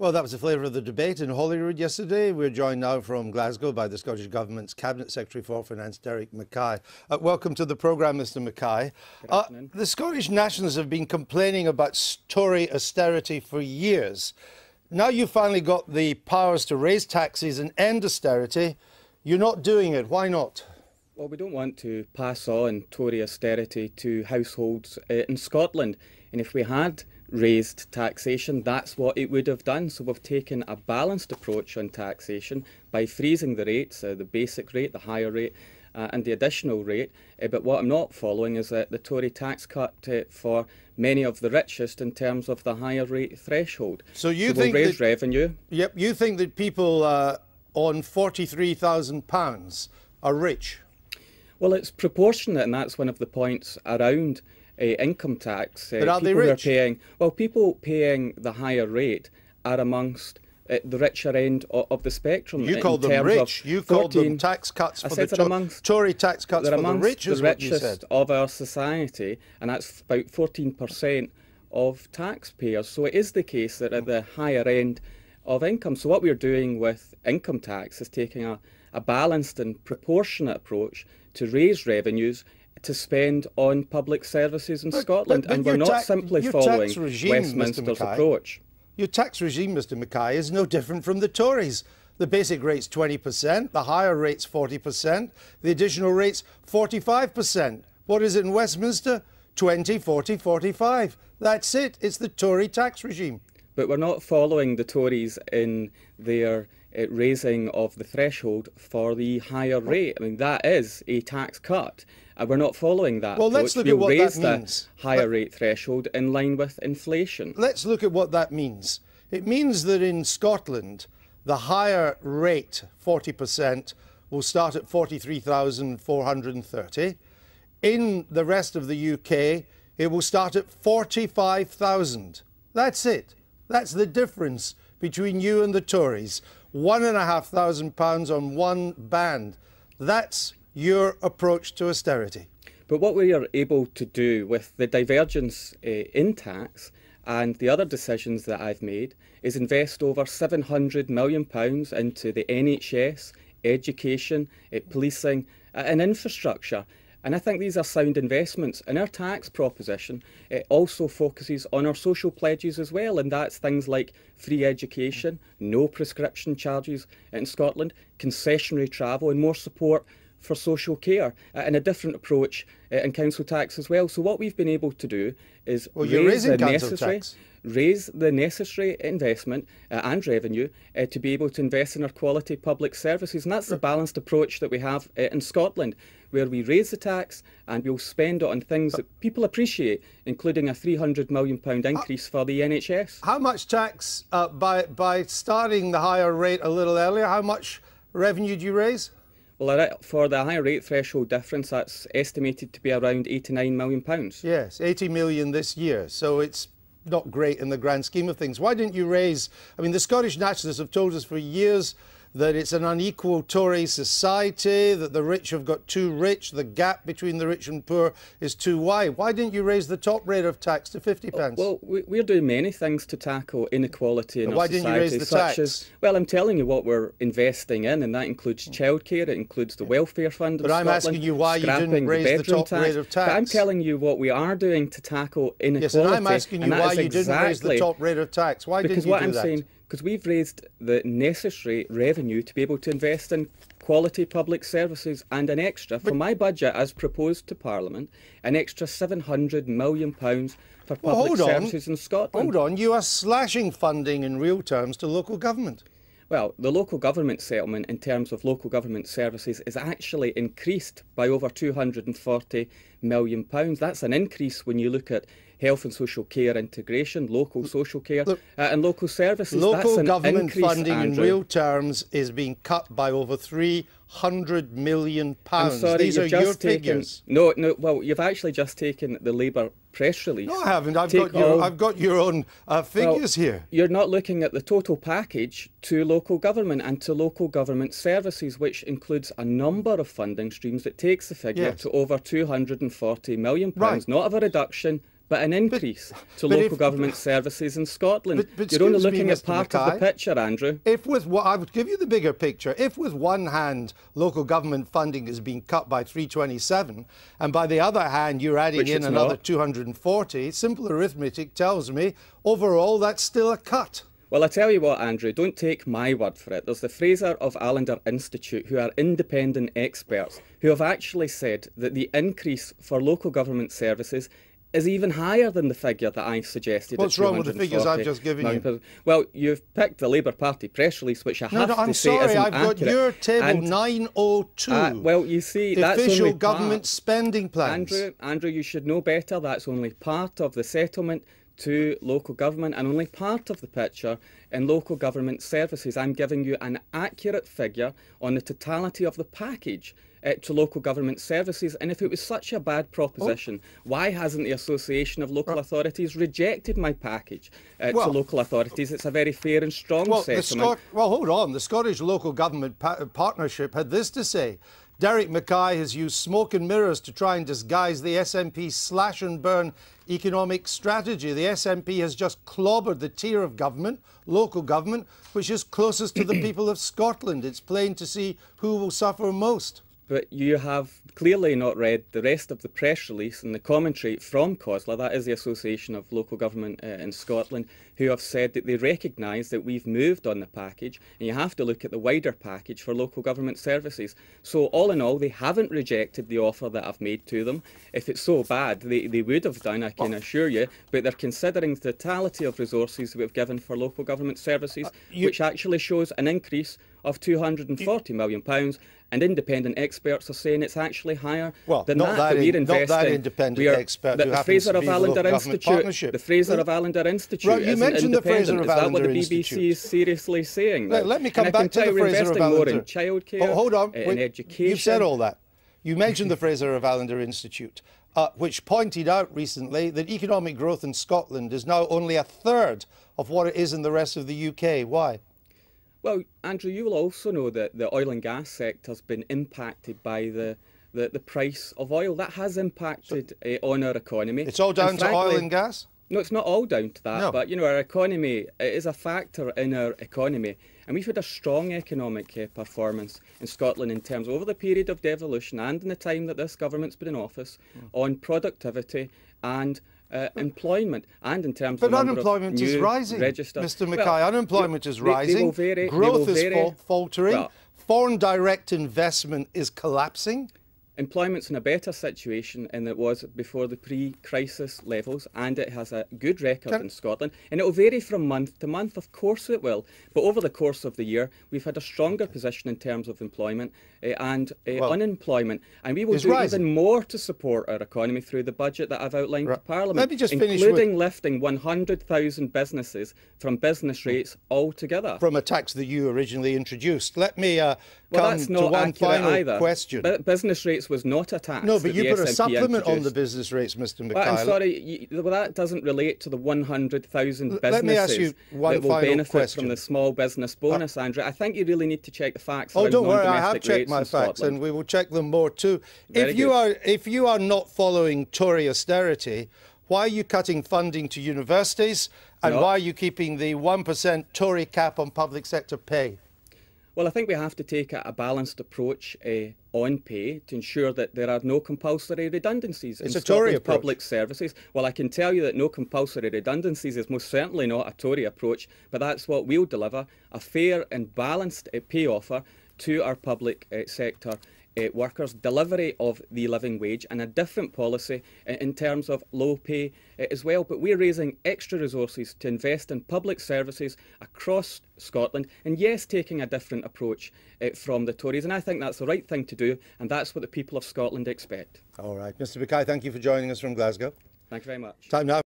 Well, that was the flavour of the debate in Holyrood yesterday. We're joined now from Glasgow by the Scottish Government's Cabinet Secretary for Finance, Derek MacKay. Welcome to the programme, Mr MacKay. The Scottish Nationals have been complaining about Tory austerity for years. Now you've finally got the powers to raise taxes and end austerity. You're not doing it. Why not? Well, we don't want to pass on Tory austerity to households in Scotland. And if we had raised taxation, that's what it would have done. So we've taken a balanced approach on taxation by freezing the rates, the basic rate, the higher rate and the additional rate. But what I'm not following is the Tory tax cut for many of the richest in terms of the higher rate threshold. So you think we'll raise revenue? Yep, you think that people on £43,000 are rich? Well, it's proportionate, and that's one of the points around income tax. But are they rich? People paying the higher rate are amongst the richer end of the spectrum. You called them rich. You called them tax cuts for the Tory tax cuts for the rich, is what you said. They're amongst the richest of our society, and that's about 14% of taxpayers. So it is the case that at the higher end of income. So what we're doing with income tax is taking a balanced and proportionate approach to raise revenues to spend on public services in Scotland, and we're not simply following Westminster's approach. Your tax regime, Mr MacKay, is no different from the Tories. The basic rate's 20%, the higher rate's 40%, the additional rate's 45%. What is it in Westminster? 20, 40, 45. That's it. It's the Tory tax regime. But we're not following the Tories in their raising of the threshold for the higher rate. I mean, that is a tax cut. We're not following that. Well, let's look at what that means. The higher rate threshold in line with inflation. Let's look at what that means. It means that in Scotland, the higher rate, 40%, will start at 43,430. In the rest of the UK, it will start at 45,000. That's it. That's the difference between you and the Tories. £1,500 on one band. That's your approach to austerity. But what we are able to do with the divergence in tax and the other decisions that I've made is invest over £700 million into the NHS, education, policing and infrastructure. And I think these are sound investments. And our tax proposition, it also focuses on our social pledges as well, and that's things like free education, no prescription charges in Scotland, concessionary travel and more support for social care, and a different approach in council tax as well. So what we've been able to do is raise the necessary investment and revenue to be able to invest in our quality public services. And that's the balanced approach that we have in Scotland, where we raise the tax and we'll spend it on things that people appreciate, including a £300 million increase for the NHS. How much tax, by starting the higher rate a little earlier, how much revenue do you raise? Well, for the higher rate threshold difference, that's estimated to be around £89 million. Yes, £80 million this year. So it's not great in the grand scheme of things. Why didn't you raise... I mean, the Scottish Nationalists have told us for years that it's an unequal Tory society, that the rich have got too rich, the gap between the rich and poor is too wide. Why didn't you raise the top rate of tax to 50p? Well, we're doing many things to tackle inequality in our society. Why didn't you raise the tax? Well, I'm telling you what we're investing in, and that includes childcare, it includes the welfare fund in Scotland. But I'm asking you why you didn't raise the top rate of tax. But I'm telling you what we are doing to tackle inequality. Yes, and I'm asking you why you didn't raise the top rate of tax. Why didn't you do that? Because what I'm saying... because we've raised the necessary revenue to be able to invest in quality public services, and an extra, for my budget as proposed to Parliament, an extra £700 million for public services in Scotland. Hold on, you are slashing funding in real terms to local government. Well, the local government settlement in terms of local government services is actually increased by over £240 million. That's an increase when you look at health and social care integration, local social care and local services. Local government funding, Andrew, in real terms is being cut by over £300 million. I'm sorry, these are your figures. No, well, you've actually just taken the Labour press release. No, I haven't. I've got your own figures here. You're not looking at the total package to local government and to local government services, which includes a number of funding streams that takes the figure to over £240 million, not of a reduction, but an increase to local government services in Scotland. But you're only looking at part of the picture, Andrew. If with what I would give you the bigger picture, if with one hand local government funding is being cut by 327, and by the other hand you're adding in another 240, simple arithmetic tells me overall that's still a cut. Well, I tell you what, Andrew, don't take my word for it. There's the Fraser of Allander Institute, who are independent experts, who have actually said that the increase for local government services is even higher than the figure that I suggested. What's wrong with the figures I've just given you? Well, you've picked the Labour Party press release, which I have to say isn't accurate. No, I'm sorry, I've got your table 902. Well, you see, that's only official government spending plans. Andrew, you should know better. That's only part of the settlement to local government and only part of the picture in local government services. I'm giving you an accurate figure on the totality of the package to local government services, and if it was such a bad proposition, why hasn't the Association of Local Authorities rejected my package to local authorities? It's a very fair and strong settlement. Well, hold on. The Scottish Local Government Partnership had this to say: Derek MacKay has used smoke and mirrors to try and disguise the SNP's slash and burn economic strategy. The SNP has just clobbered the tier of government, local government, which is closest to the people of Scotland. It's plain to see who will suffer most. But you have clearly not read the rest of the press release and the commentary from COSLA, that is the Association of Local Government in Scotland, who have said that they recognise that we've moved on the package, and you have to look at the wider package for local government services. So all in all, they haven't rejected the offer that I've made to them. If it's so bad, they would have done, I can assure you, but they're considering the totality of resources we've given for local government services, which actually shows an increase of £240 million, and independent experts are saying it's actually higher than that. We're investing. Not that independent expert who happens to be the Local Government Partnership. The Fraser of Allander Institute. Right, you mentioned the Fraser of Allander Institute. Is that what the BBC is seriously saying? Let me come back to the Fraser of Allander. In childcare, hold on. In education. You've said all that. You mentioned the Fraser of Allander Institute, which pointed out recently that economic growth in Scotland is now only a third of what it is in the rest of the UK. Why? Well, Andrew, you will also know that the oil and gas sector has been impacted by the price of oil. That has impacted on our economy. It's all down to oil and gas? No, it's not all down to that, but, you know, our economy, it is a factor in our economy. And we've had a strong economic performance in Scotland in terms over the period of devolution and in the time that this government's been in office on productivity and employment, and in terms of unemployment is rising, Mr. MacKay. Unemployment is rising, growth is faltering, foreign direct investment is collapsing. Employment's in a better situation than it was before the pre-crisis levels, and it has a good record in Scotland, and it will vary from month to month, of course it will, but over the course of the year we've had a stronger position in terms of employment and unemployment, and we will do even more to support our economy through the budget that I've outlined to Parliament, let me just including lifting 100,000 businesses from business rates altogether. From a tax that you originally introduced. Let me come to one final question. Business rates was not a tax. No, but you put a supplement on the business rates, Mr. MacKay. Well, I'm sorry, that doesn't relate to the 100,000 businesses let me ask you one that will benefit from the small business bonus, Andrew. I think you really need to check the facts. Oh, don't worry, I have checked my facts, and we will check them more too. If you are not following Tory austerity, why are you cutting funding to universities, and why are you keeping the 1% Tory cap on public sector pay? Well, I think we have to take a balanced approach on pay to ensure that there are no compulsory redundancies in Scotland's public services. Well, I can tell you that no compulsory redundancies is most certainly not a Tory approach, but that's what we'll deliver, a fair and balanced pay offer to our public sector workers, delivery of the living wage and a different policy in terms of low pay as well. But we're raising extra resources to invest in public services across Scotland, and yes, taking a different approach from the Tories, and I think that's the right thing to do, and that's what the people of Scotland expect. All right, Mr. MacKay, thank you for joining us from Glasgow. Thank you very much. Time now.